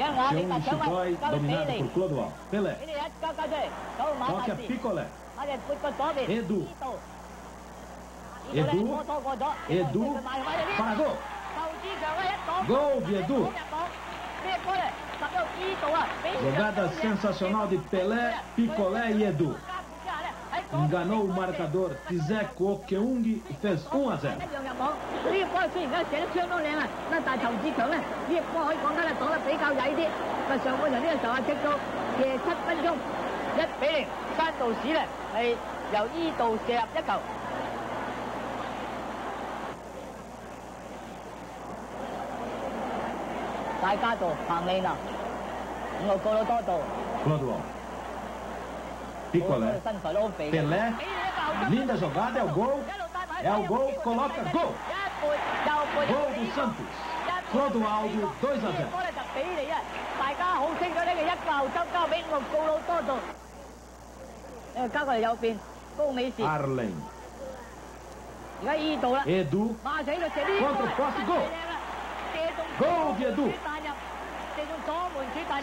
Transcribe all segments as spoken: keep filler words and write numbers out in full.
João Chigói, dominado por Clodoaldo. Pelé. Toca Picolé. Edu. Edu. Edu. Para gol. Gol de Edu. Jogada sensacional de Pelé, Picolé e Edu. Enganou o marcador Zé Kuo-keung e fez um a zero. Picolé, Pelé, linda jogada, é o gol, é o gol, coloca, gol! Gol do Santos, Clodoaldo, dois a zero. Árlem, Edu, contra o poste, gol! Gol de Edu,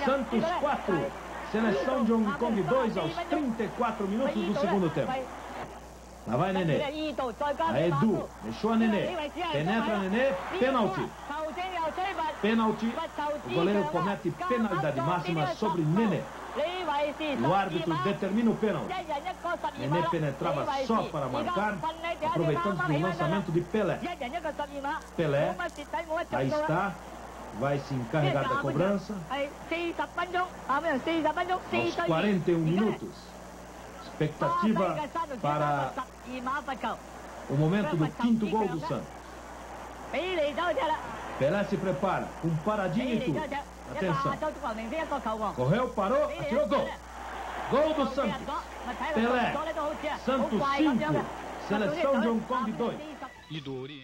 Santos quatro. Seleção de Hong Kong dois aos trinta e quatro minutos do segundo tempo. Lá vai Nenê. A Edu. Deixou a Nenê. Penetra a Nenê. Pênalti. Pênalti. O goleiro comete penalidade máxima sobre Nenê. O árbitro determina o pênalti. Nenê penetrava só para marcar, aproveitando o lançamento de Pelé. Pelé. Aí está. Vai se encarregar da cobrança. Aos quarenta e um minutos. Expectativa para o momento do quinto gol do Santos. Pelé se prepara, com paradinha e tudo. Atenção. Correu, parou, atirou, gol. Gol do Santos. Pelé. Santos cinco. Seleção de Hong Kong dois.